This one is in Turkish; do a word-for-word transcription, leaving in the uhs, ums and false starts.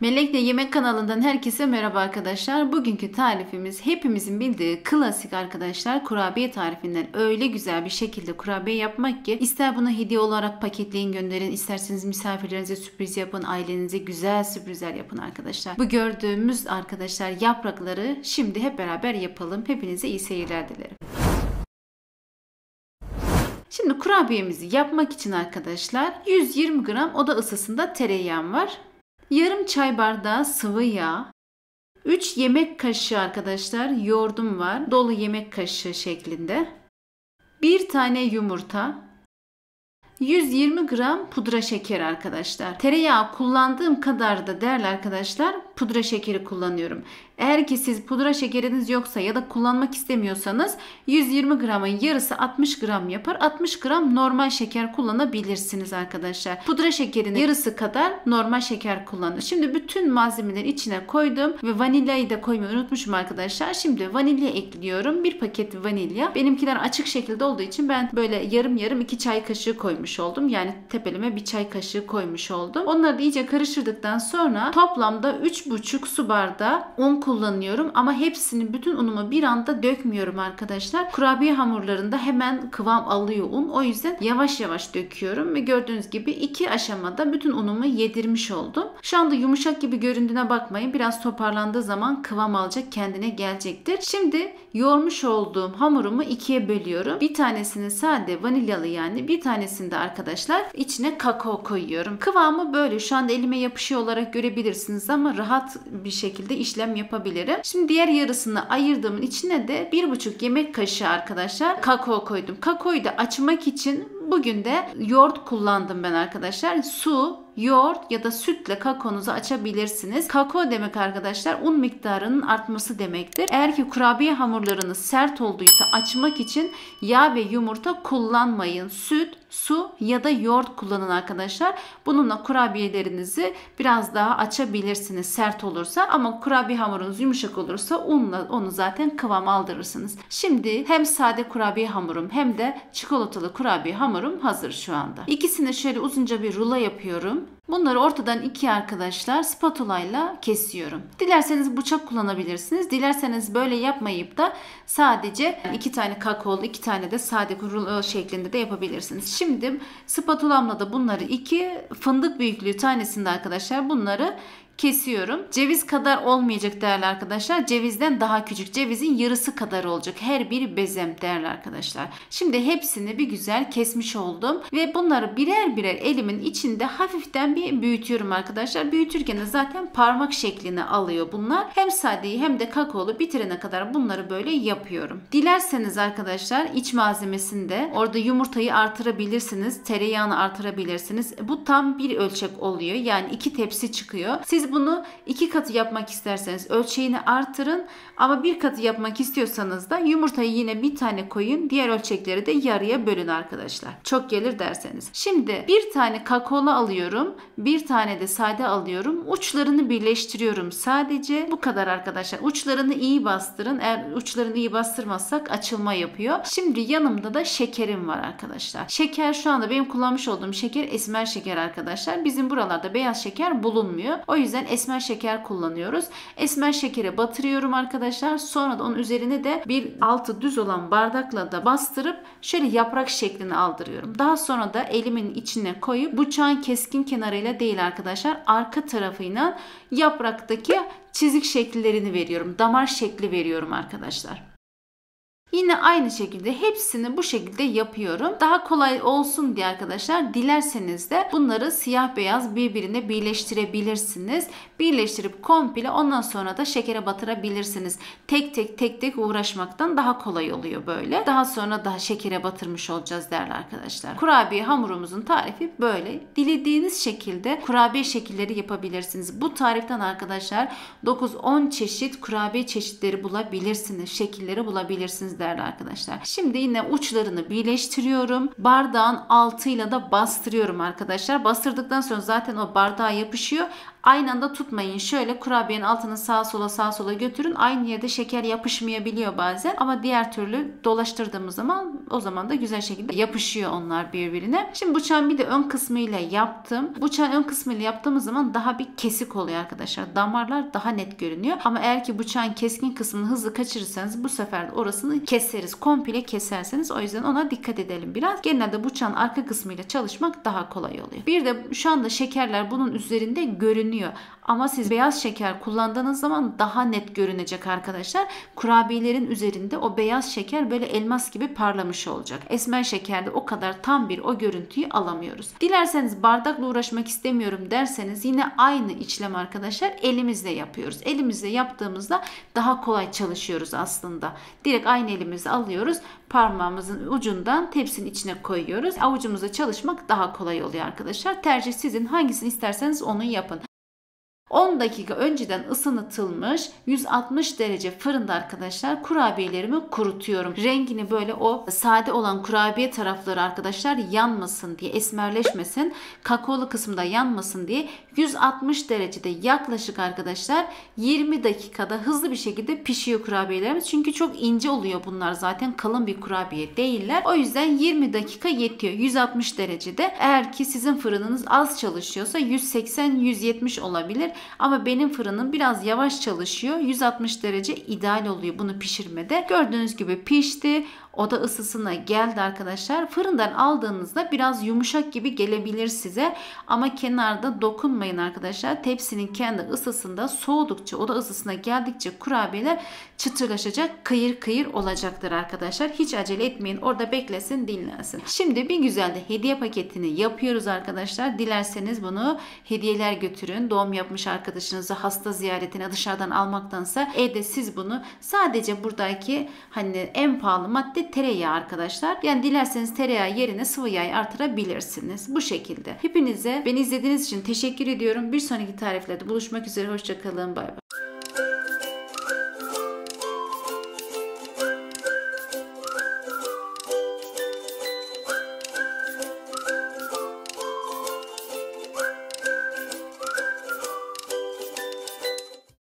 Melek'le Yemek kanalından herkese merhaba arkadaşlar. Bugünkü tarifimiz hepimizin bildiği klasik arkadaşlar kurabiye tarifinden. Öyle güzel bir şekilde kurabiye yapmak ki ister bunu hediye olarak paketleyin gönderin, isterseniz misafirlerinize sürpriz yapın, ailenize güzel sürprizler yapın arkadaşlar. Bu gördüğümüz arkadaşlar yaprakları şimdi hep beraber yapalım. Hepinize iyi seyirler dilerim. Şimdi kurabiyemizi yapmak için arkadaşlar yüz yirmi gram oda ısısında tereyağım var. Yarım çay bardağı sıvı yağ, üç yemek kaşığı arkadaşlar yoğurdum var, dolu yemek kaşığı şeklinde, bir tane yumurta, yüz yirmi gram pudra şeker arkadaşlar. Tereyağı kullandığım kadar da değerli arkadaşlar pudra şekeri kullanıyorum. Eğer ki siz pudra şekeriniz yoksa ya da kullanmak istemiyorsanız yüz yirmi gramın yarısı altmış gram yapar. altmış gram normal şeker kullanabilirsiniz arkadaşlar. Pudra şekerinin yarısı kadar normal şeker kullanın. Şimdi bütün malzemeleri içine koydum ve vanilyayı da koymayı unutmuşum arkadaşlar. Şimdi vanilya ekliyorum. Bir paket vanilya. Benimkiler açık şekilde olduğu için ben böyle yarım yarım iki çay kaşığı koymuş oldum. Yani tepeleme bir çay kaşığı koymuş oldum. Onları da iyice karıştırdıktan sonra toplamda üç buçuk su bardağı un kullanıyorum ama hepsini, bütün unumu bir anda dökmüyorum arkadaşlar. Kurabiye hamurlarında hemen kıvam alıyor un. O yüzden yavaş yavaş döküyorum ve gördüğünüz gibi iki aşamada bütün unumu yedirmiş oldum. Şu anda yumuşak gibi göründüğüne bakmayın. Biraz toparlandığı zaman kıvam alacak, kendine gelecektir. Şimdi yoğurmuş olduğum hamurumu ikiye bölüyorum. Bir tanesini sade vanilyalı, yani bir tanesini de arkadaşlar içine kakao koyuyorum. Kıvamı böyle şu anda elime yapışıyor olarak görebilirsiniz ama rahat bir şekilde işlem yapabilirim. Şimdi diğer yarısını ayırdığımın içine de bir buçuk yemek kaşığı arkadaşlar kakao koydum. Kakaoyu da açmak için bugün de yoğurt kullandım ben arkadaşlar. Su, yoğurt ya da sütle kakaonuzu açabilirsiniz. Kakao demek arkadaşlar un miktarının artması demektir. Eğer ki kurabiye hamurlarınız sert olduysa açmak için yağ ve yumurta kullanmayın. Süt, su ya da yoğurt kullanın arkadaşlar. Bununla kurabiyelerinizi biraz daha açabilirsiniz sert olursa, ama kurabiye hamurunuz yumuşak olursa unla onu zaten kıvam aldırırsınız. Şimdi hem sade kurabiye hamurum hem de çikolatalı kurabiye hamurum hazır şu anda. İkisini şöyle uzunca bir rulo yapıyorum. Bunları ortadan ikiye arkadaşlar spatulayla kesiyorum. Dilerseniz bıçak kullanabilirsiniz. Dilerseniz böyle yapmayıp da sadece iki tane kakaolu, iki tane de sade rulo şeklinde de yapabilirsiniz. Şimdi spatulamla da bunları iki fındık büyüklüğü tanesinde arkadaşlar bunları kesiyorum. Ceviz kadar olmayacak değerli arkadaşlar. Cevizden daha küçük. Cevizin yarısı kadar olacak. Her bir bezem değerli arkadaşlar. Şimdi hepsini bir güzel kesmiş oldum. Ve bunları birer birer elimin içinde hafiften bir büyütüyorum arkadaşlar. Büyütürken de zaten parmak şeklini alıyor bunlar. Hem sadeyi hem de kakaolu bitirene kadar bunları böyle yapıyorum. Dilerseniz arkadaşlar iç malzemesinde orada yumurtayı artırabilirsiniz. Tereyağını artırabilirsiniz. Bu tam bir ölçek oluyor. Yani iki tepsi çıkıyor. Siz bunu iki katı yapmak isterseniz ölçeğini artırın, ama bir katı yapmak istiyorsanız da yumurtayı yine bir tane koyun, diğer ölçekleri de yarıya bölün arkadaşlar, çok gelir derseniz. Şimdi bir tane kakaolu alıyorum, bir tane de sade alıyorum, uçlarını birleştiriyorum. Sadece bu kadar arkadaşlar. Uçlarını iyi bastırın, eğer uçlarını iyi bastırmazsak açılma yapıyor. Şimdi yanımda da şekerim var arkadaşlar. Şeker şu anda benim kullanmış olduğum şeker esmer şeker arkadaşlar. Bizim buralarda beyaz şeker bulunmuyor, o yüzden O yüzden esmer şeker kullanıyoruz. Esmer şekere batırıyorum arkadaşlar. Sonra da onun üzerine de bir altı düz olan bardakla da bastırıp şöyle yaprak şeklini aldırıyorum. Daha sonra da elimin içine koyup bıçağın keskin kenarıyla değil arkadaşlar, arka tarafıyla yapraktaki çizik şekillerini veriyorum. Damar şekli veriyorum arkadaşlar. Yine aynı şekilde hepsini bu şekilde yapıyorum. Daha kolay olsun diye arkadaşlar dilerseniz de bunları siyah beyaz birbirine birleştirebilirsiniz. Birleştirip komple ondan sonra da şekere batırabilirsiniz. Tek tek tek tek uğraşmaktan daha kolay oluyor böyle. Daha sonra daha şekere batırmış olacağız değerli arkadaşlar. Kurabiye hamurumuzun tarifi böyle. Dilediğiniz şekilde kurabiye şekilleri yapabilirsiniz. Bu tariften arkadaşlar dokuz on çeşit kurabiye çeşitleri bulabilirsiniz. Şekilleri bulabilirsiniz değerli arkadaşlar. Şimdi yine uçlarını birleştiriyorum. Bardağın altıyla da bastırıyorum arkadaşlar. Bastırdıktan sonra zaten o bardağa yapışıyor. Aynı anda tutmayın. Şöyle kurabiyenin altını sağa sola sağa sola götürün. Aynı yerde şeker yapışmayabiliyor bazen. Ama diğer türlü dolaştırdığımız zaman o zaman da güzel şekilde yapışıyor onlar birbirine. Şimdi bıçağın bir de ön kısmıyla yaptım. Bıçağın ön kısmıyla yaptığımız zaman daha bir kesik oluyor arkadaşlar. Damarlar daha net görünüyor. Ama eğer ki bıçağın keskin kısmını hızlı kaçırırsanız bu sefer de orasını keseriz. Komple keserseniz, o yüzden ona dikkat edelim biraz. Genelde bıçağın arka kısmıyla çalışmak daha kolay oluyor. Bir de şu anda şekerler bunun üzerinde görünüyor. Ama siz beyaz şeker kullandığınız zaman daha net görünecek arkadaşlar. Kurabiyelerin üzerinde o beyaz şeker böyle elmas gibi parlamış olacak. Esmer şekerde o kadar tam bir o görüntüyü alamıyoruz. Dilerseniz bardakla uğraşmak istemiyorum derseniz yine aynı işlem arkadaşlar elimizle yapıyoruz. Elimizle yaptığımızda daha kolay çalışıyoruz aslında. Direkt aynı elimizi alıyoruz. Parmağımızın ucundan tepsinin içine koyuyoruz. Avucumuzla çalışmak daha kolay oluyor arkadaşlar. Tercih sizin, hangisini isterseniz onu yapın. on dakika önceden ısıtılmış yüz altmış derece fırında arkadaşlar kurabiyelerimi kurutuyorum. Rengini böyle o sade olan kurabiye tarafları arkadaşlar yanmasın diye, esmerleşmesin, kakaolu kısımda yanmasın diye yüz altmış derecede yaklaşık arkadaşlar yirmi dakikada hızlı bir şekilde pişiyor kurabiyelerimiz. Çünkü çok ince oluyor bunlar, zaten kalın bir kurabiye değiller. O yüzden yirmi dakika yetiyor yüz altmış derecede. Eğer ki sizin fırınınız az çalışıyorsa yüz seksen yüz yetmiş olabilir. Ama benim fırınım biraz yavaş çalışıyor. yüz altmış derece ideal oluyor bunu pişirmede. Gördüğünüz gibi pişti. Oda ısısına geldi arkadaşlar. Fırından aldığınızda biraz yumuşak gibi gelebilir size. Ama kenarda dokunmayın arkadaşlar. Tepsinin kendi ısısında soğudukça, oda ısısına geldikçe kurabiyeler çıtırlaşacak, kıyır kıyır olacaktır arkadaşlar. Hiç acele etmeyin. Orada beklesin, dinlensin. Şimdi bir güzel de hediye paketini yapıyoruz arkadaşlar. Dilerseniz bunu hediyeler götürün. Doğum yapmış arkadaşınızı hasta ziyaretine dışarıdan almaktansa evde siz bunu sadece buradaki hani en pahalı madde tereyağı arkadaşlar. Yani dilerseniz tereyağı yerine sıvı yağ artırabilirsiniz. Bu şekilde. Hepinize beni izlediğiniz için teşekkür ediyorum. Bir sonraki tariflerde buluşmak üzere. Hoşça kalın. Bay bay.